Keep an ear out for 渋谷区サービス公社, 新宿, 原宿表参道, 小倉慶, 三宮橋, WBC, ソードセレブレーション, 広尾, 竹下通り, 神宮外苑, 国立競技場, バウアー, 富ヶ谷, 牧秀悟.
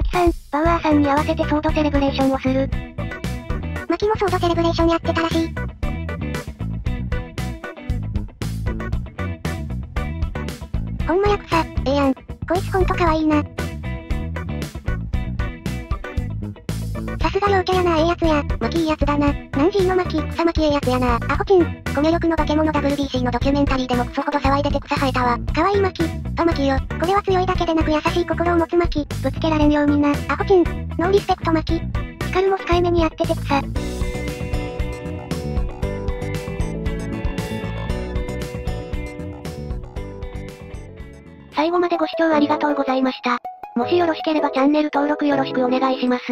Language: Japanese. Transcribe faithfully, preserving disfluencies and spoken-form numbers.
マキさん、バウアーさんに合わせてソードセレブレーションをする。マキもソードセレブレーションやってたらしい。ほんまやくさ、ええやん。こいつほんとかわいいな。さすが陽キャやな。ええやつや。マキいいやつだな。ナンジーのマキ、草マキええやつやな。アホチン。コミュ力の化け物 ダブリュービーシー のドキュメンタリーでもクソほど騒いでて草生えたわ。かわいいマキ。あ、マキよ。これは強いだけでなく優しい心を持つマキ。ぶつけられんようにな。アホチン。ノーリスペクトマキ。ヒカルも控えめにやってて草。最後までご視聴ありがとうございました。もしよろしければチャンネル登録よろしくお願いします。